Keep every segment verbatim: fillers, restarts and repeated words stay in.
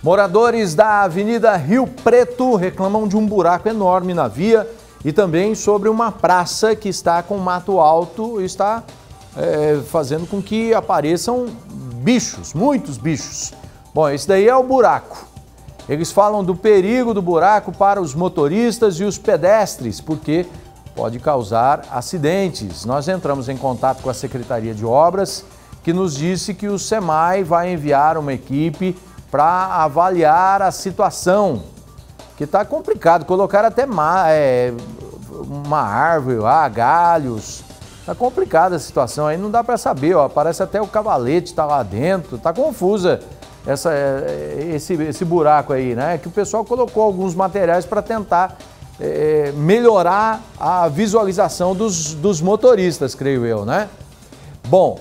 Moradores da Avenida Rio Preto reclamam de um buraco enorme na via e também sobre uma praça que está com mato alto e está é, fazendo com que apareçam bichos, muitos bichos. Bom, esse daí é o buraco. Eles falam do perigo do buraco para os motoristas e os pedestres, porque pode causar acidentes. Nós entramos em contato com a Secretaria de Obras, que nos disse que o SEMAE vai enviar uma equipe para avaliar a situação, que está complicado. Colocar até uma, é, uma árvore, ah, galhos, está complicada a situação, aí não dá para saber, ó, parece até o cavalete está lá dentro, está confusa essa, esse, esse buraco aí, né? Que o pessoal colocou alguns materiais para tentar é, melhorar a visualização dos, dos motoristas, creio eu, né? Bom,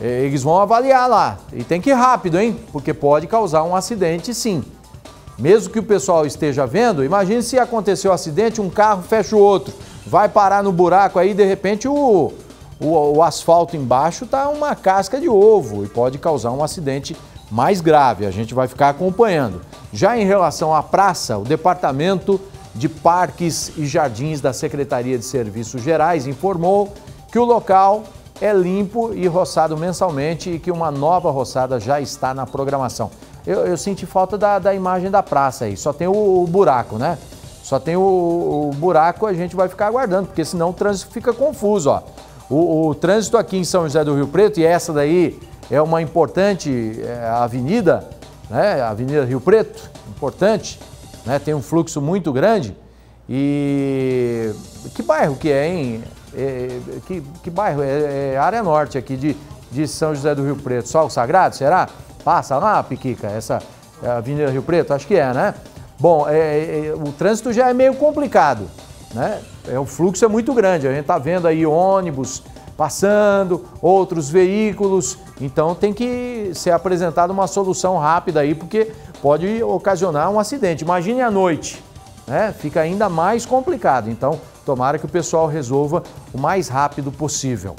eles vão avaliar lá e tem que ir rápido, hein? Porque pode causar um acidente, sim. Mesmo que o pessoal esteja vendo, imagine se aconteceu um acidente, um carro fecha o outro, vai parar no buraco aí, de repente o, o, o asfalto embaixo tá uma casca de ovo e pode causar um acidente mais grave. A gente vai ficar acompanhando. Já em relação à praça, o Departamento de Parques e Jardins da Secretaria de Serviços Gerais informou que o local é limpo e roçado mensalmente e que uma nova roçada já está na programação. Eu, eu senti falta da, da imagem da praça aí, só tem o, o buraco, né? Só tem o, o buraco, a gente vai ficar aguardando, porque senão o trânsito fica confuso, ó. O, o trânsito aqui em São José do Rio Preto, e essa daí é uma importante é, avenida, né? Avenida Rio Preto, importante, né? Tem um fluxo muito grande. E que bairro que é, hein? É, que, que bairro? É, é área norte aqui de, de São José do Rio Preto. Só o Sagrado, será? Passa lá, Piquica, essa Avenida Rio Preto? Acho que é, né? Bom, é, é, o trânsito já é meio complicado, né? É, o fluxo é muito grande, a gente tá vendo aí ônibus passando, outros veículos, então tem que ser apresentada uma solução rápida aí, porque pode ocasionar um acidente. Imagine à noite, né? Fica ainda mais complicado, então tomara que o pessoal resolva o mais rápido possível.